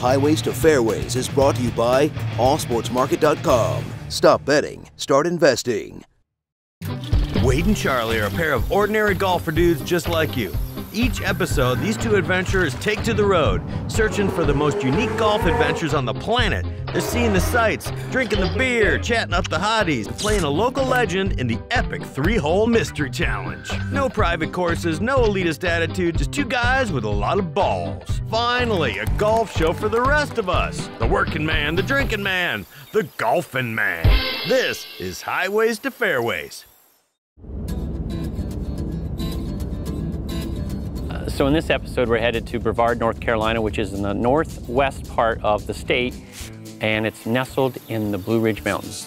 Highways to Fairways is brought to you by AllSportsMarket.com. Stop betting, start investing. Wade and Charlie are a pair of ordinary golfer dudes just like you. Each episode, these two adventurers take to the road, searching for the most unique golf adventures on the planet. They're seeing the sights, drinking the beer, chatting up the hotties, and playing a local legend in the epic three-hole mystery challenge. No private courses, no elitist attitude, just two guys with a lot of balls. Finally, a golf show for the rest of us. The working man, the drinking man, the golfing man. This is Highways to Fairways. So in this episode, we're headed to Brevard, North Carolina, which is in the northwest part of the state, and it's nestled in the Blue Ridge Mountains.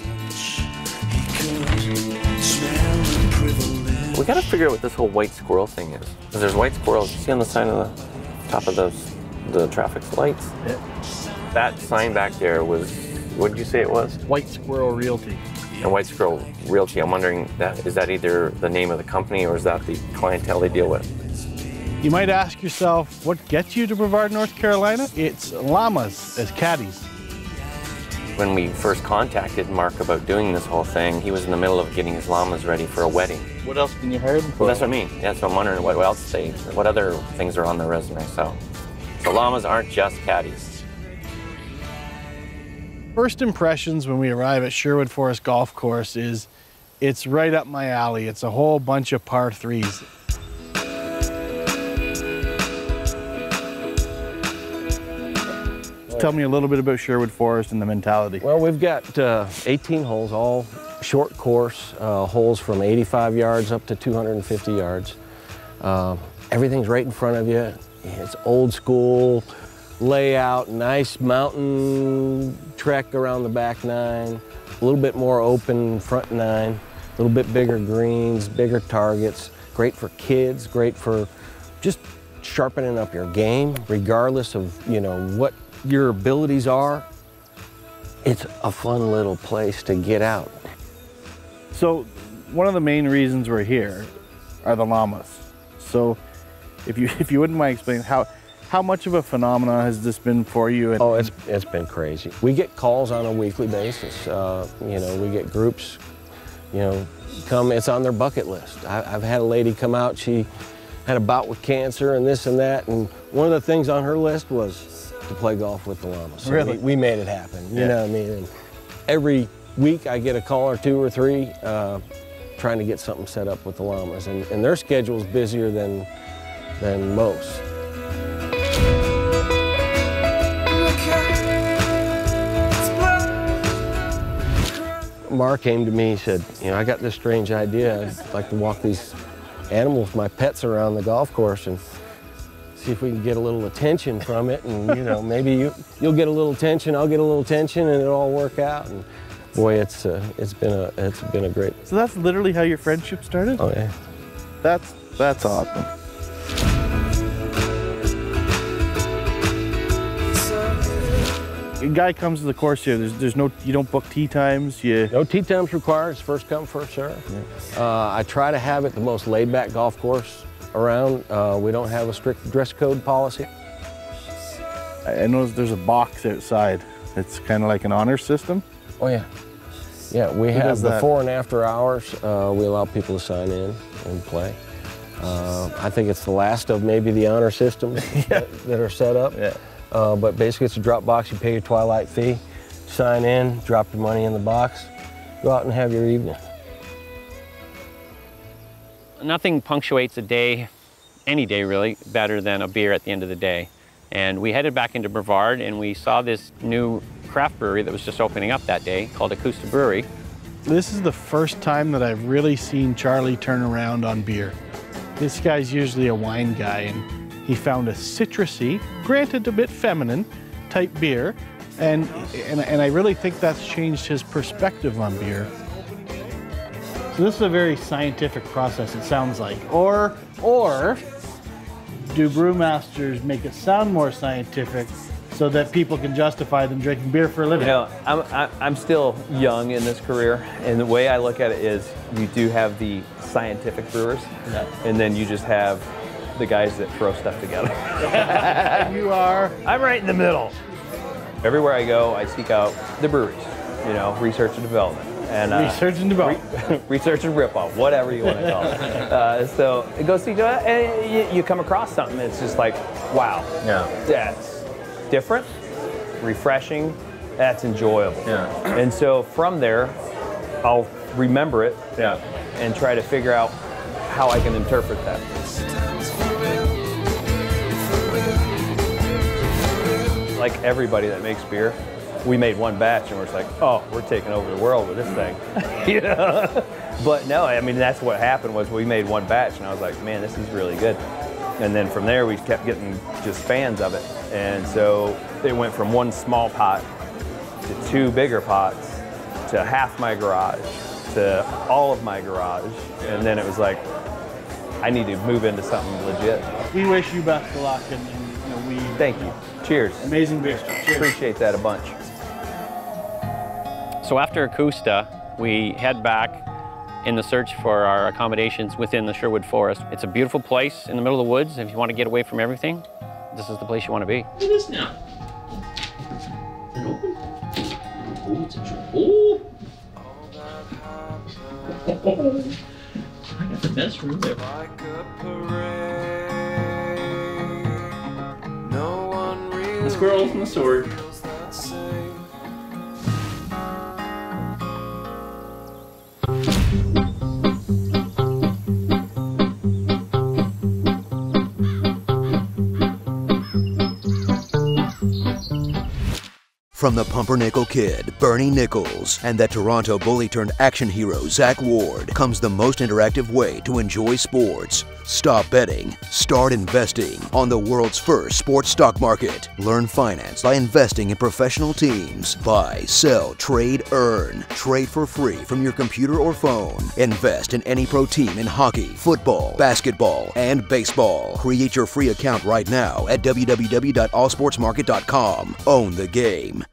We gotta figure out what this whole white squirrel thing is. Because there's white squirrels, you see on the sign of the top of the traffic lights? Yeah. That sign back there was, what did you say it was? White Squirrel Realty. And White Squirrel Realty, I'm wondering, is that either the name of the company or is that the clientele they deal with? You might ask yourself, what gets you to Brevard, North Carolina? It's llamas as caddies. When we first contacted Mark about doing this whole thing, he was in the middle of getting his llamas ready for a wedding. What else can you hire them for? Well, that's what I mean. Yeah, so I'm wondering what other things are on the resume. So llamas aren't just caddies. First impressions when we arrive at Sherwood Forest Golf Course is, it's right up my alley. It's a whole bunch of par threes. Tell me a little bit about Sherwood Forest and the mentality. Well, we've got 18 holes, all short course holes from 85 yards up to 250 yards. Everything's right in front of you. It's old school layout, nice mountain trek around the back nine, a little bit more open front nine, a little bit bigger greens, bigger targets. Great for kids, great for just sharpening up your game, regardless of, you know, what your abilities are. It's a fun little place to get out. So one of the main reasons we're here are the llamas. So if you wouldn't mind explaining how much of a phenomenon has this been for you? Oh, it's been crazy. We get calls on a weekly basis. You know, we get groups, you know, come, it's on their bucket list. I've had a lady come out, she had a bout with cancer and this and that, and one of the things on her list was to play golf with the llamas. So really? We made it happen, you know what I mean? And every week I get a call or two or three trying to get something set up with the llamas, and their schedule's busier than most. Mark came to me, he said, you know, I got this strange idea. I'd like to walk these animals, my pets, around the golf course and see if we can get a little attention from it, and you know, maybe you'll get a little tension, I'll get a little tension, and it'll all work out. And boy, it's been a great. So that's literally how your friendship started? Oh yeah, that's awesome. A guy comes to the course here. There's no, you don't book tee times. No tee times required. It's first come, first serve. Yeah. I try to have it the most laid back golf course around. We don't have a strict dress code policy. I noticed there's a box outside. It's kind of like an honor system. Oh yeah. Yeah, we have the before and after hours. We allow people to sign in and play. I think it's the last of maybe the honor systems that are set up. Yeah. But basically it's a drop box. You pay your twilight fee, sign in, drop your money in the box, go out and have your evening. Nothing punctuates a day, any day really, better than a beer at the end of the day. And we headed back into Brevard and we saw this new craft brewery that was just opening up that day called Ecusta Brewery. This is the first time that I've really seen Charlie turn around on beer. This guy's usually a wine guy, and he found a citrusy, granted a bit feminine, type beer. And I really think that's changed his perspective on beer. So this is a very scientific process, it sounds like. Or do brewmasters make it sound more scientific so that people can justify them drinking beer for a living? You know, I'm still young in this career, and the way I look at it is you do have the scientific brewers, and then you just have the guys that throw stuff together. You are? I'm right in the middle. Everywhere I go, I seek out the breweries, you know, research and development. And, research and development. Research and rip-off, whatever you want to call it. So it goes to each other, and you come across something that's just like, wow, yeah, that's different, refreshing, that's enjoyable. Yeah. And so from there, I'll remember it and try to figure out how I can interpret that. Like everybody that makes beer, we made one batch and we're just like, oh, we're taking over the world with this thing, you know? But no, I mean, that's what happened was we made one batch and I was like, man, this is really good. And then from there, we kept getting just fans of it. And so it went from one small pot to two bigger pots to half my garage to all of my garage. And then it was like, I need to move into something legit. We wish you best of luck. And we Thank you. Cheers. Amazing beer. Cheers. Appreciate that a bunch. So after Ecusta, we head back in the search for our accommodations within the Sherwood Forest. It's a beautiful place in the middle of the woods. If you want to get away from everything, this is the place you want to be. Look at this now. Is it open? Oh, it's a trip. Oh! I got the best room there. The squirrels and the sword. From the Pumpernickel Kid, Bernie Nichols, and the Toronto bully-turned-action hero, Zach Ward, comes the most interactive way to enjoy sports. Stop betting, start investing on the world's first sports stock market. Learn finance by investing in professional teams. Buy, sell, trade, earn. Trade for free from your computer or phone. Invest in any pro team in hockey, football, basketball, and baseball. Create your free account right now at www.allsportsmarket.com. Own the game.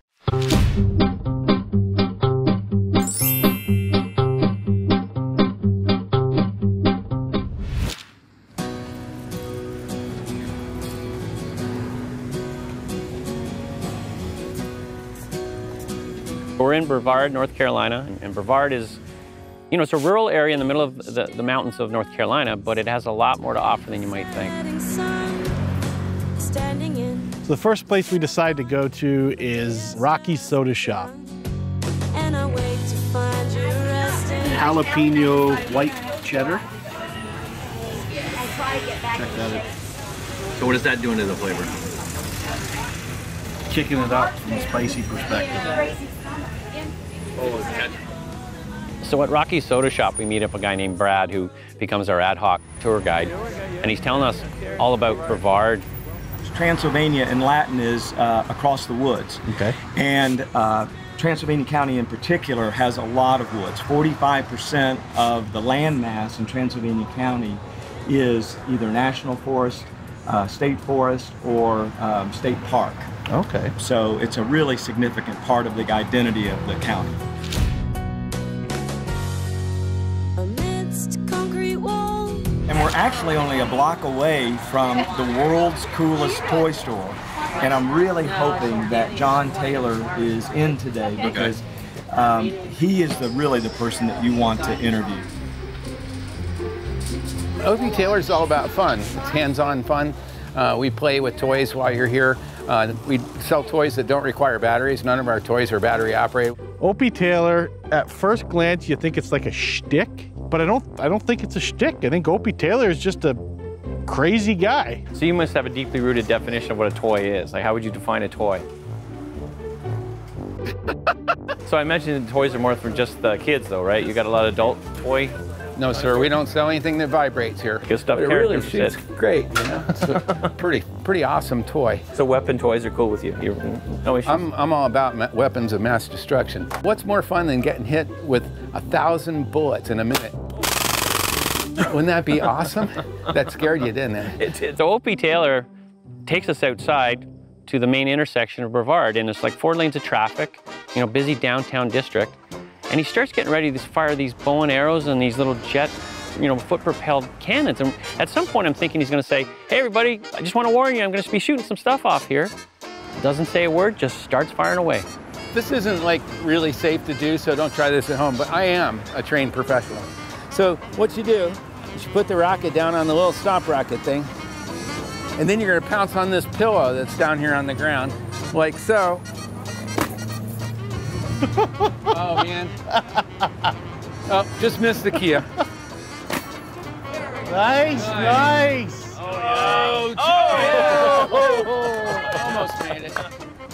We're in Brevard, North Carolina, and Brevard is, you know, it's a rural area in the middle of the mountains of North Carolina, but it has a lot more to offer than you might think. The first place we decide to go to is Rocky's Soda Shop. Jalapeno white cheddar. Check that out. So what is that doing to the flavor? Kicking it up from a spicy perspective. So at Rocky's Soda Shop, we meet up a guy named Brad who becomes our ad hoc tour guide, and he's telling us all about Brevard. Transylvania in Latin is across the woods. Okay. And Transylvania County in particular has a lot of woods. 45% of the land mass in Transylvania County is either national forest, state forest, or state park. Okay. So it's a really significant part of the identity of the county. And we're actually only a block away from the world's coolest toy store. And I'm really hoping that John Taylor is in today because he is really the person that you want to interview. O.P. Taylor's all about fun. It's hands-on fun. We play with toys while you're here. We sell toys that don't require batteries. None of our toys are battery operated. O.P. Taylor, at first glance, you think it's like a shtick. But I don't think it's a shtick. I think O.P. Taylor is just a crazy guy. So you must have a deeply rooted definition of what a toy is. Like, how would you define a toy? So I mentioned the toys are more for just the kids, though, right? You got a lot of adult toy? No, sir. We don't sell anything that vibrates here. Good stuff. It really shit's great. You know? It's a pretty awesome toy. So weapon toys are cool with you? No issues. I'm all about weapons of mass destruction. What's more fun than getting hit with 1,000 bullets in a minute? Wouldn't that be awesome? That scared you, didn't it? It did. So O.P. Taylor takes us outside to the main intersection of Brevard, and it's like 4 lanes of traffic, you know, busy downtown district. And he starts getting ready to fire these bow and arrows and these little jet, you know, foot-propelled cannons. And at some point, I'm thinking he's going to say, hey, everybody, I just want to warn you, I'm going to be shooting some stuff off here. Doesn't say a word, just starts firing away. This isn't like really safe to do, so don't try this at home, but I am a trained professional. So what you do is you put the rocket down on the little stop rocket thing, and then you're gonna pounce on this pillow that's down here on the ground, like so. Oh man. Oh, just missed the Kia. Nice, nice. Oh, yeah. Almost made it.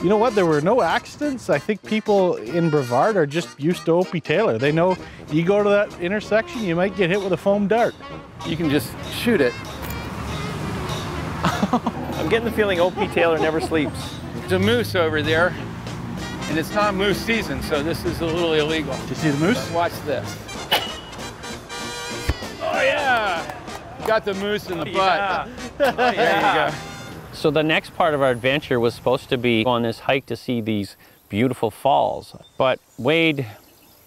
You know what? There were no accidents. I think people in Brevard are just used to Opie Taylor. They know you go to that intersection, you might get hit with a foam dart. You can just shoot it. I'm getting the feeling Opie Taylor never sleeps. There's a moose over there, and it's not moose season, so this is a little illegal. Did you see the moose? But watch this. Oh, yeah. Got the moose in the butt. Oh, yeah. There you go. So the next part of our adventure was supposed to be on this hike to see these beautiful falls, but Wade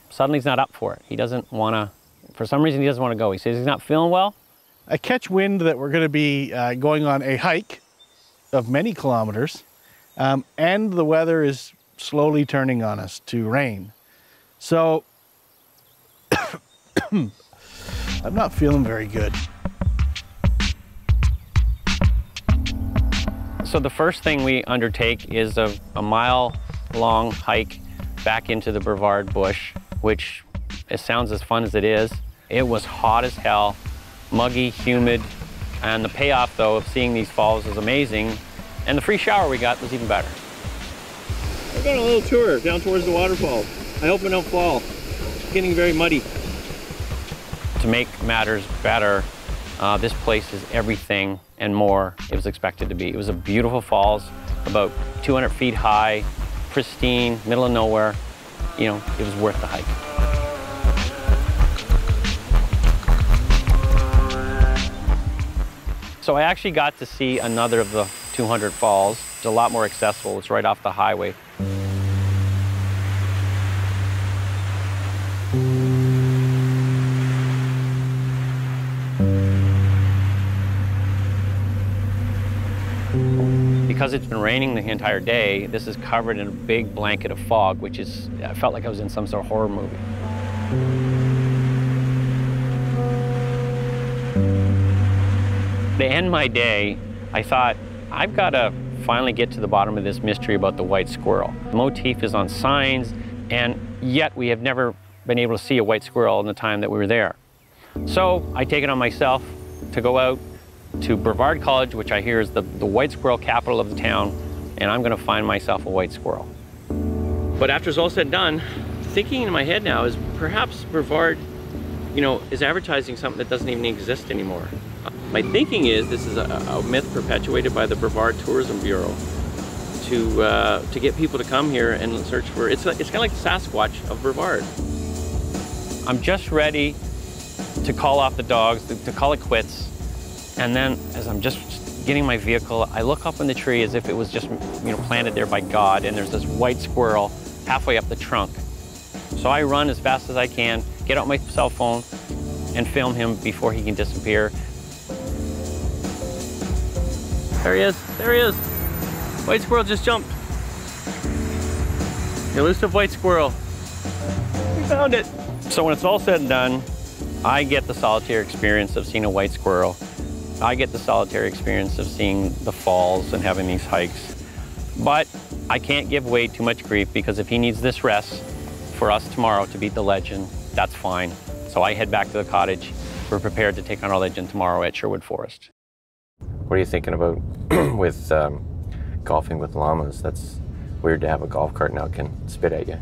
suddenly is not up for it. He doesn't want to, for some reason he doesn't want to go. He says he's not feeling well. I catch wind that we're going to be going on a hike of many kilometers, and the weather is slowly turning on us to rain. So I'm not feeling very good. So the first thing we undertake is a mile-long hike back into the Brevard bush, which it sounds as fun as it is. It was hot as hell, muggy, humid, and the payoff, though, of seeing these falls was amazing, and the free shower we got was even better. We're going a little tour down towards the waterfall. I hope we don't fall. It's getting very muddy. To make matters better, this place is everything and more it was expected to be. It was a beautiful falls, about 200 feet high, pristine, middle of nowhere. You know, it was worth the hike. So I actually got to see another of the 200 falls. It's a lot more accessible. It's right off the highway. Because it's been raining the entire day, this is covered in a big blanket of fog, which is, I felt like I was in some sort of horror movie. To end my day, I thought, I've got to finally get to the bottom of this mystery about the white squirrel. The motif is on signs, and yet we have never been able to see a white squirrel in the time that we were there. So I take it on myself to go out to Brevard College, which I hear is the white squirrel capital of the town, and I'm going to find myself a white squirrel. But after it's all said and done, thinking in my head now is perhaps Brevard, you know, is advertising something that doesn't even exist anymore. My thinking is this is a myth perpetuated by the Brevard Tourism Bureau to get people to come here and search for, it's kind of like the Sasquatch of Brevard. I'm just ready to call off the dogs, to call it quits. And then, as I'm just getting my vehicle, I look up in the tree as if it was just, you know, planted there by God, and there's this white squirrel halfway up the trunk. So I run as fast as I can, get out my cell phone, and film him before he can disappear. There he is, there he is. White squirrel just jumped. The elusive white squirrel. We found it. So when it's all said and done, I get the solitary experience of seeing a white squirrel. I get the solitary experience of seeing the falls and having these hikes. But I can't give Wade too much grief, because if he needs this rest for us tomorrow to beat the legend, that's fine. So I head back to the cottage. We're prepared to take on our legend tomorrow at Sherwood Forest. What are you thinking about with golfing with llamas? That's weird to have a golf cart now can spit at you.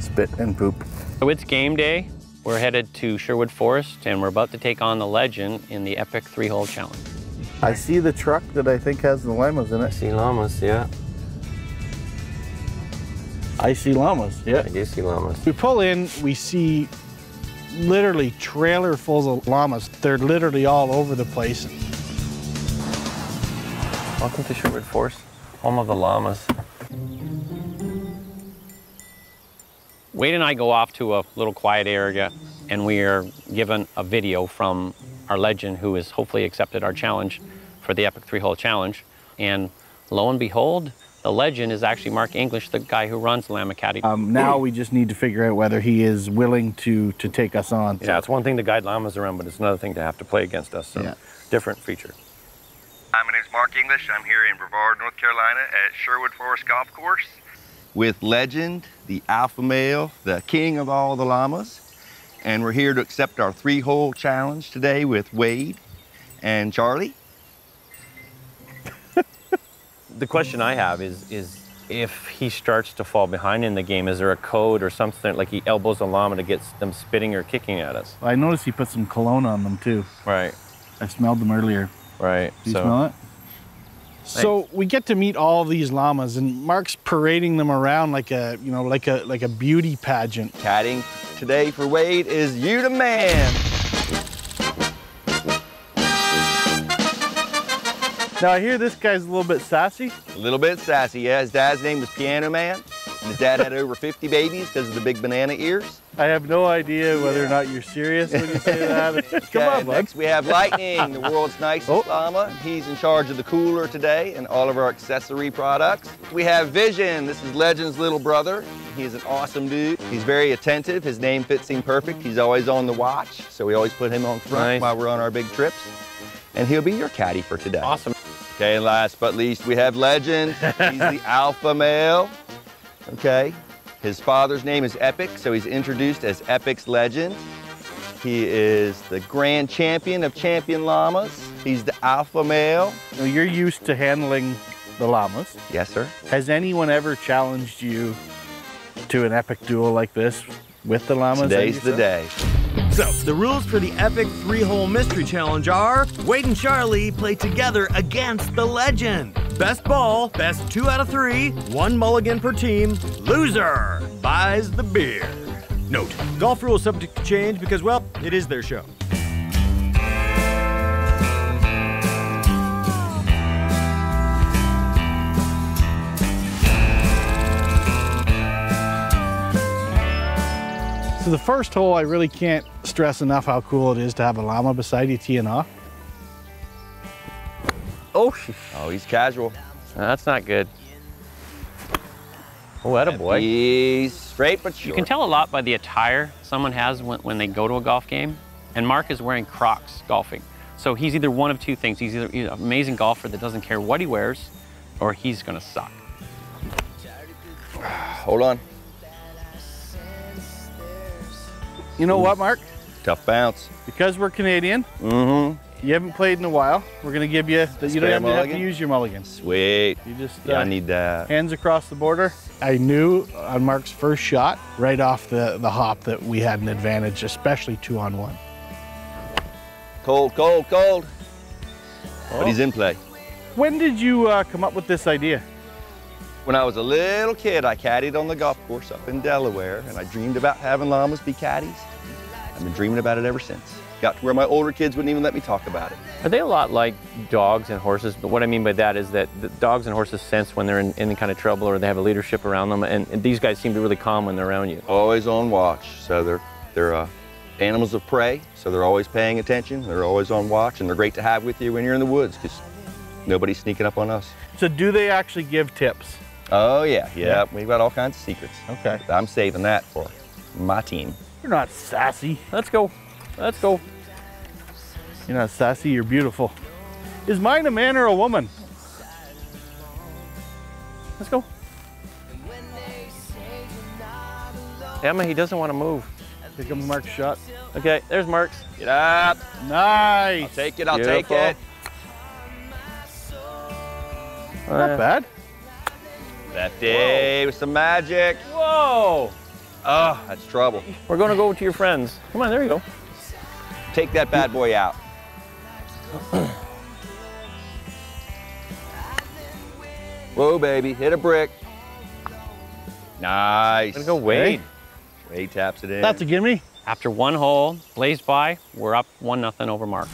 Spit and poop. So it's game day. We're headed to Sherwood Forest, and we're about to take on the legend in the epic 3-hole challenge. I see the truck that I think has the llamas in it. I see llamas, yeah. I see llamas, yeah. I do see llamas. We pull in, we see literally trailerfuls of llamas. They're literally all over the place. Welcome to Sherwood Forest, home of the llamas. Wade and I go off to a little quiet area, and we are given a video from our legend who has hopefully accepted our challenge for the epic 3-hole challenge. And Lo and behold, the legend is actually Mark English, the guy who runs Llama Academy. Now we just need to figure out whether he is willing to take us on. Yeah, it's one thing to guide llamas around, but it's another thing to have to play against us. So yeah. Different feature. Hi, my name's Mark English. I'm here in Brevard, North Carolina at Sherwood Forest Golf Course. With legend, the alpha male, the king of all the llamas. And we're here to accept our 3-hole challenge today with Wade and Charlie. The question I have is if he starts to fall behind in the game, is there a code or something, like he elbows a llama to get them spitting or kicking at us? I noticed he put some cologne on them too. Right. I smelled them earlier. Right. Do you smell it? Thanks. So we get to meet all these llamas, and Mark's parading them around like a, you know, like a beauty pageant. Caddying today for Wade is you the man. Now, I hear this guy's a little bit sassy. A little bit sassy, yeah. His dad's name was Piano Man, and his dad had over 50 babies because of the big banana ears. I have no idea whether or not you're serious when you say that. Come on, bud. Next, we have Lightning, the world's nicest llama. He's in charge of the cooler today and all of our accessory products. We have Vision. This is Legend's little brother. He's an awesome dude. He's very attentive. His name fits him perfect. He's always on the watch, so we always put him on front while we're on our big trips. And he'll be your caddy for today. Awesome. Okay, and last but least, we have Legend. He's the alpha male, okay? His father's name is Epic, so he's introduced as Epic's Legend. He is the grand champion of champion llamas. He's the alpha male. Now, you're used to handling the llamas. Yes, sir. Has anyone ever challenged you to an epic duel like this with the llamas? Today's the day. So, the rules for the epic 3-hole mystery challenge are Wade and Charlie play together against the legend. Best ball, best 2 out of 3, 1 mulligan per team, loser buys the beer. Note, golf rules subject to change because, well, it is their show. So the first hole, I really can't stress enough how cool it is to have a llama beside you teeing off. Oh, he's casual. No, that's not good. Oh, attaboy. He's straight but short. You can tell a lot by the attire someone has when they go to a golf game. And Mark is wearing Crocs golfing. So he's either one of two things. He's either an amazing golfer that doesn't care what he wears, or he's gonna suck. Hold on. You know what, Mark? Tough bounce. Because we're Canadian, you haven't played in a while, we're going to give you, you don't even have to use your mulligan. Sweet. You just, yeah, I need that. Hands across the border. I knew on Mark's first shot, right off the hop, that we had an advantage, especially 2-on-1. Cold, cold, cold. Oh. But he's in play. When did you come up with this idea? When I was a little kid, I caddied on the golf course up in Delaware, and I dreamed about having llamas be caddies. I've been dreaming about it ever since. Got to where my older kids wouldn't even let me talk about it. Are they a lot like dogs and horses? But what I mean by that is that the dogs and horses sense when they're in any kind of trouble or they have a leadership around them, and these guys seem to really calm when they're around you. Always on watch, so they're animals of prey, so they're always paying attention, they're always on watch, and they're great to have with you when you're in the woods, because nobody's sneaking up on us. So do they actually give tips? Oh, yeah, we've got all kinds of secrets. Okay. I'm saving that for my team. You're not sassy. Let's go. Let's go. You're not sassy, you're beautiful. Is mine a man or a woman? Let's go. Emma, he doesn't want to move. Here comes Mark's shot. Okay, there's Mark's. Get up. Nice. I'll take it, I'll take it. Not bad. That day with some magic. Whoa! Oh, that's trouble. We're going to go to your friends. Come on, there you go. Take that bad boy out. Whoa, baby, hit a brick. Nice. I'm gonna go Wade. Wade taps it in. That's a gimme. After 1 hole, blazed by, we're up 1-0 over Mark.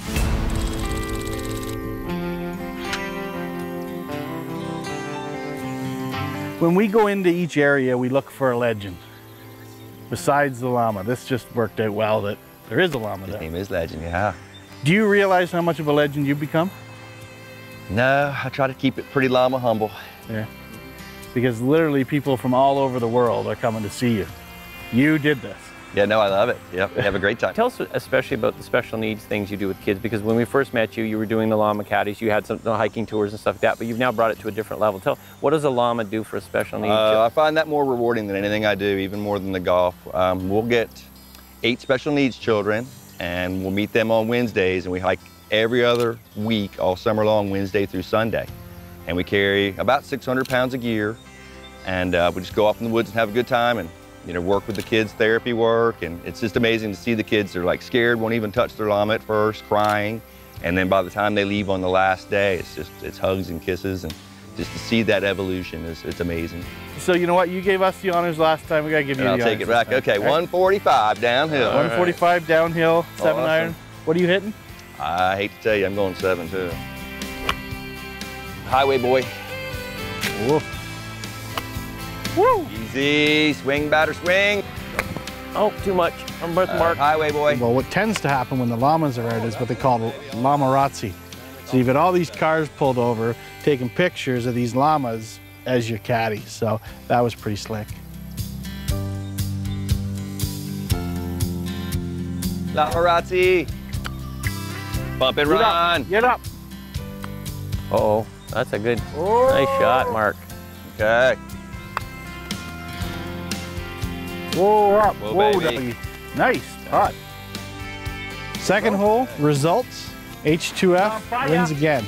When we go into each area, we look for a legend. Besides the llama, this just worked out well that there is a llama there. His name is Legend, yeah. Do you realize how much of a legend you've become? No, I try to keep it pretty llama humble. Yeah. Because literally people from all over the world are coming to see you. You did this. Yeah, no, I love it. Yeah, we have a great time. Tell us especially about the special needs things you do with kids, because when we first met you, you were doing the llama caddies, you had some hiking tours and stuff like that, but you've now brought it to a different level. Tell, what does a llama do for a special needs child? I find that more rewarding than anything I do, even more than the golf. We'll get 8 special needs children, and we'll meet them on Wednesdays, and we hike every other week all summer long, Wednesday through Sunday. And we carry about 600 pounds of gear, and we just go off in the woods and have a good time, and you know, work with the kids, therapy work, and it's just amazing to see the kids. They're like scared, won't even touch their llama at first, crying, and then by the time they leave on the last day, it's just, it's hugs and kisses, and just to see that evolution is, it's amazing. So you know what, you gave us the honors last time, we gotta give you the honors. I'll take it back. Okay, 145 downhill. 145 downhill, 7-iron. What are you hitting? I hate to tell you, I'm going 7 too. Highway boy. Whoa. Woo. Easy, swing, batter, swing. Oh, too much. I'm with Mark. Highway boy. Well, what tends to happen when the llamas are out is what they call llamarazzi. So you've got all these cars pulled over, taking pictures of these llamas as your caddy. So that was pretty slick. Llamarazzi. Bump and run. Get up. Uh-oh, that's a good, nice shot, Mark. Okay. Whoa, up, whoa, baby. Nice, hot. Second hole, results, H2F wins again.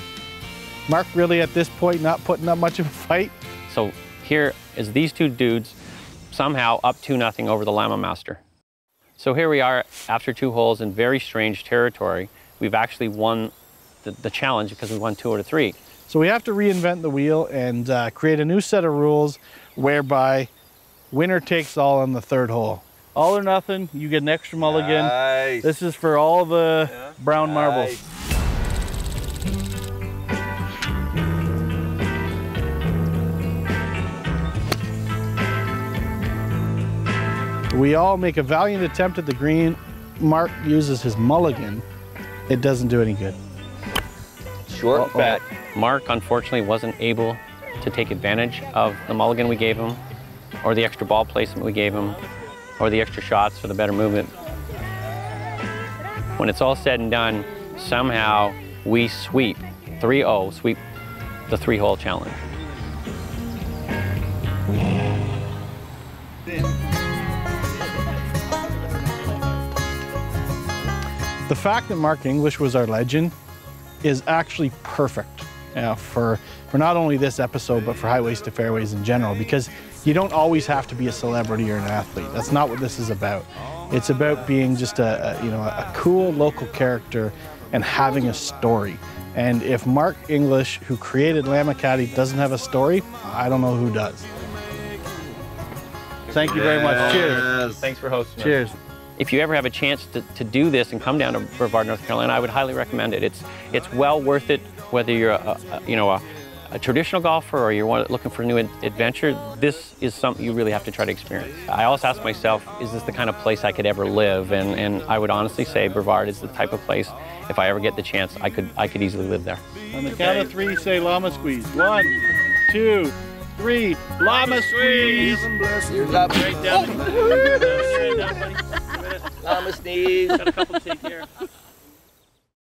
Mark really at this point not putting up much of a fight. So here is these two dudes somehow up 2-0 over the Llama Master. So here we are after 2 holes in very strange territory. We've actually won the challenge because we won 2 out of 3. So we have to reinvent the wheel and create a new set of rules whereby winner takes all on the 3rd hole. All or nothing, you get an extra mulligan. Nice. This is for all the brown marbles. We all make a valiant attempt at the green. Mark uses his mulligan. It doesn't do any good. Short and fat. Mark, unfortunately, wasn't able to take advantage of the mulligan we gave him, or the extra ball placement we gave him, or the extra shots for the better movement. When it's all said and done, somehow we sweep, 3-0, sweep the 3-hole challenge. The fact that Mark English was our legend is actually perfect for not only this episode, but for Highways to Fairways in general, because you don't always have to be a celebrity or an athlete. That's not what this is about. It's about being just a cool local character and having a story. And if Mark English, who created Llama Caddy, doesn't have a story, I don't know who does. Thank you very much. Cheers. Thanks for hosting us. Cheers. If you ever have a chance to do this and come down to Brevard, North Carolina, I would highly recommend it. It's well worth it, whether you're a traditional golfer or you're looking for a new adventure. This is something you really have to try to experience. I always ask myself, is this the kind of place I could ever live? And I would honestly say Brevard is the type of place, if I ever get the chance, I could easily live there. On the count of 3, say llama squeeze. 1, 2, 3, llama squeeze. Here's up. Right down. Llama sneeze. Got a couple to take care of.